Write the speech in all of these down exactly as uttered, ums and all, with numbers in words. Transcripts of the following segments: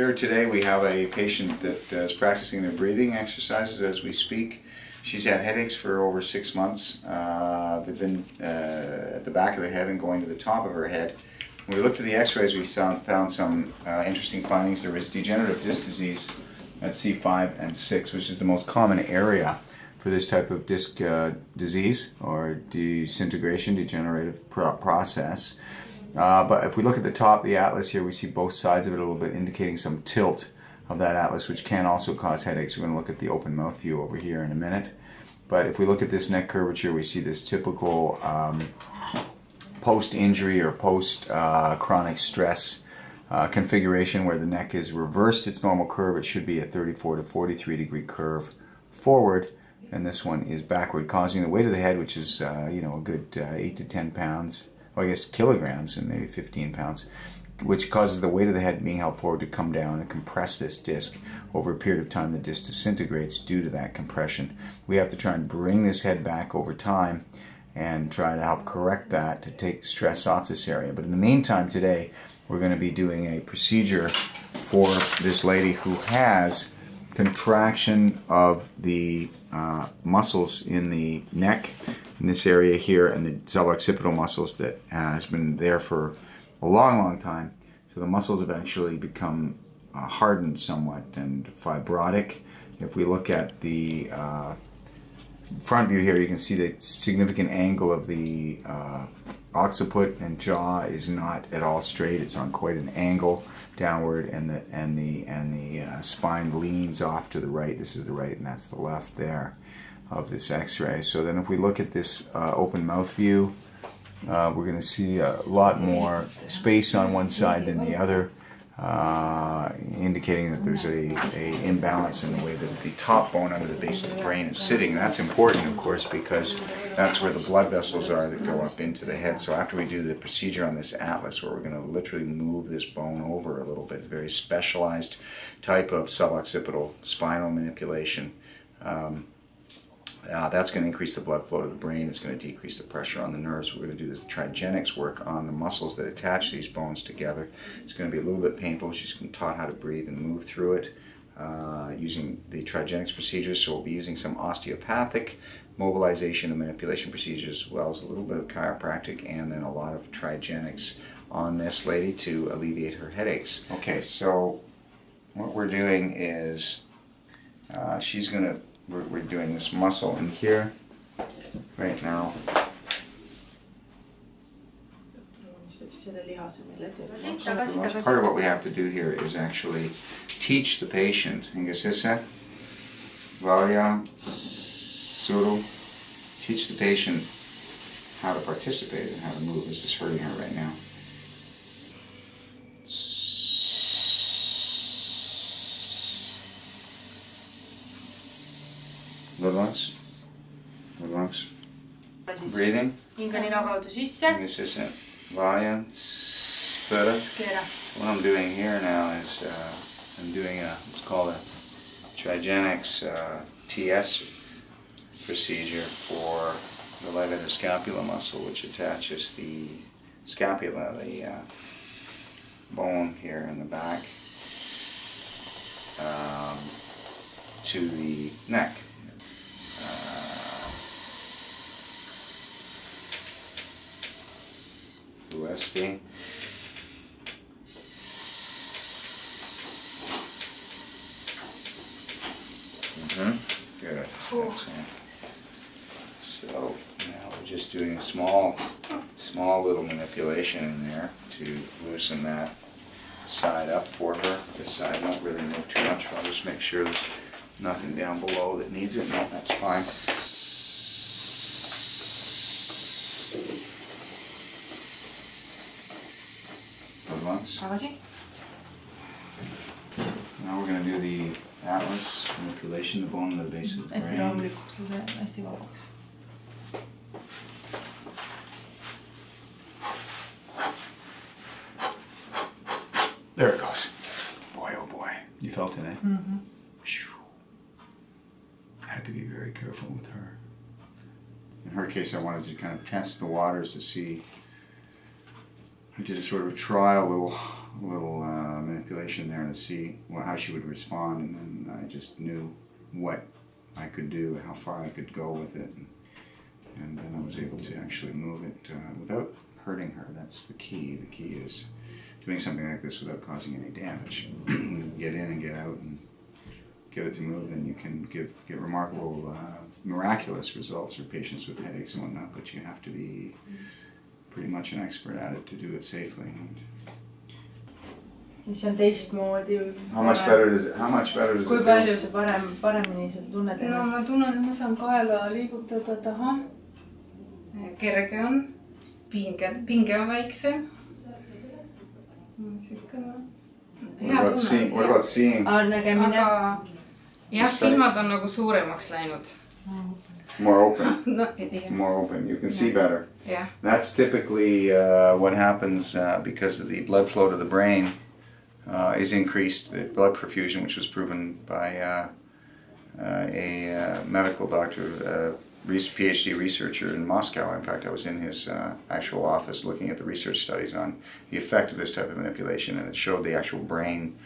Here today we have a patient that is practicing their breathing exercises as we speak. She's had headaches for over six months. Uh, they've been uh, at the back of the head and going to the top of her head. When we looked at the x-rays, we found some uh, interesting findings. There was degenerative disc disease at C five and six, which is the most common area for this type of disc uh, disease or disintegration, degenerative pro process. Uh, but if we look at the top of the atlas here, we see both sides of it a little bit, indicating some tilt of that atlas, which can also cause headaches. We're going to look at the open mouth view over here in a minute. But if we look at this neck curvature, we see this typical um, post-injury or post-chronic uh, stress uh, configuration where the neck is reversed its normal curve. It should be a thirty-four to forty-three degree curve forward, and this one is backward, causing the weight of the head, which is uh, you know, a good uh, eight to ten pounds. I guess kilograms and maybe fifteen pounds, which causes the weight of the head being held forward to come down and compress this disc. Over a period of time, the disc disintegrates due to that compression. We have to try and bring this head back over time and try to help correct that to take stress off this area. But in the meantime today, we're going to be doing a procedure for this lady who has contraction of the uh, muscles in the neck, in this area here, and the suboccipital muscles that uh, has been there for a long, long time. So the muscles have actually become uh, hardened somewhat and fibrotic. If we look at the uh, front view here, you can see the significant angle of the uh, occiput and jaw is not at all straight. It's on quite an angle downward, and the and the and the uh, spine leans off to the right. This is the right, and that's the left there of this x-ray. So then if we look at this uh, open mouth view, uh, we're going to see a lot more space on one side than the other, uh, indicating that there's a, a imbalance in the way that the top bone under the base of the brain is sitting. And that's important, of course, because that's where the blood vessels are that go up into the head. So after we do the procedure on this atlas, where we're going to literally move this bone over a little bit, a very specialized type of suboccipital spinal manipulation, um, Uh, that's going to increase the blood flow to the brain. It's going to decrease the pressure on the nerves. We're going to do this Trigenics work on the muscles that attach these bones together. It's going to be a little bit painful. She's been taught how to breathe and move through it uh, using the Trigenics procedures. So we'll be using some osteopathic mobilization and manipulation procedures, as well as a little bit of chiropractic, and then a lot of Trigenics on this lady to alleviate her headaches. Okay, so what we're doing is uh, she's going to We're, we're doing this muscle in here right now. Part of what we have to do here is actually teach the patient, teach the patient how to participate and how to move. This is hurting her right now. Relax. Relax. Breathing. Inhale sisse. Valja. Spera. What I'm doing here now is uh, I'm doing a what's called a Trigenics uh, T S procedure for the levator scapula muscle, which attaches the scapula, the uh, bone here in the back, um, to the neck. U S D. Mm-hmm. Good. Cool. So now we're just doing a small, small little manipulation in there to loosen that side up for her. This side won't really move too much. I'll just make sure there's nothing down below that needs it. No, that's fine. Now we're going to do the atlas manipulation, the bone and the base of the brain. There it goes. Boy, oh boy. You felt it, eh? Mm-hmm. I had to be very careful with her. In her case, I wanted to kind of test the waters to see. I did a sort of a trial little little uh, manipulation there to see well, how she would respond, and then I just knew what I could do, how far I could go with it, and, and then I was able to actually move it uh, without hurting her. That's the key. The key is doing something like this without causing any damage. Get in and get out and get it to move, and you can give, get remarkable, uh, miraculous results for patients with headaches and whatnot, but you have to be pretty much an expert at it to do it safely. How much better is it? How much better is it? Kui palju sa parem, paremini sa tunned ennast? No, ma tunnen, et ma saan kaela liigutada taha. Kerge on, pinge, pinge on väiksem. What about seeing? Aga jah, silmad on nagu suuremaks läinud. More open. More open. You can see better. Yeah. That's typically uh, what happens uh, because of the blood flow to the brain uh, is increased. The blood perfusion, which was proven by uh, uh, a uh, medical doctor, uh, PhD researcher in Moscow. In fact, I was in his uh, actual office looking at the research studies on the effect of this type of manipulation, and it showed the actual brain.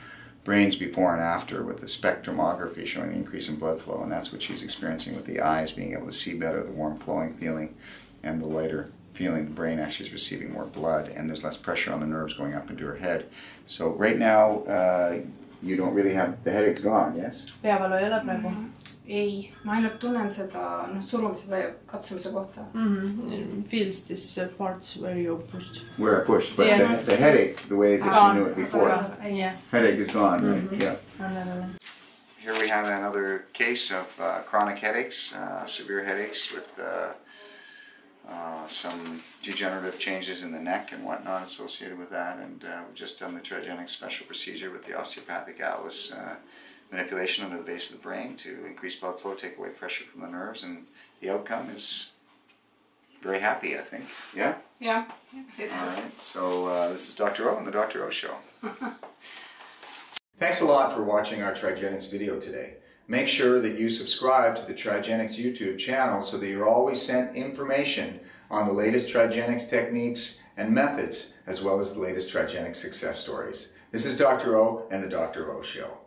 brains before and after with the spectromography showing the increase in blood flow, and that's what she's experiencing with the eyes, being able to see better, the warm flowing feeling, and the lighter feeling. The brain actually is receiving more blood, and there's less pressure on the nerves going up into her head. So right now, uh, you don't really have, the headache's gone, yes? Peavalu ei ole praegu? Ei, ma ainult tunnen seda surumise või katsumise kohta. Feels this parts where you pushed. Where I pushed, but the, the headache, the way that she knew it before. Headache is gone, right? Yeah. Here we have another case of uh, chronic headaches, uh, severe headaches with uh, uh, some degenerative changes in the neck and whatnot associated with that. And uh, we've just done the Trigenics special procedure with the osteopathic atlas. Uh, manipulation under the base of the brain to increase blood flow, take away pressure from the nerves, and the outcome is very happy, I think. Yeah? Yeah. It All is. Right. So uh, this is Doctor O and the Doctor O Show. Thanks a lot for watching our Trigenics video today. Make sure that you subscribe to the Trigenics YouTube channel so that you're always sent information on the latest Trigenics techniques and methods, as well as the latest Trigenics success stories. This is Doctor O and the Doctor O Show.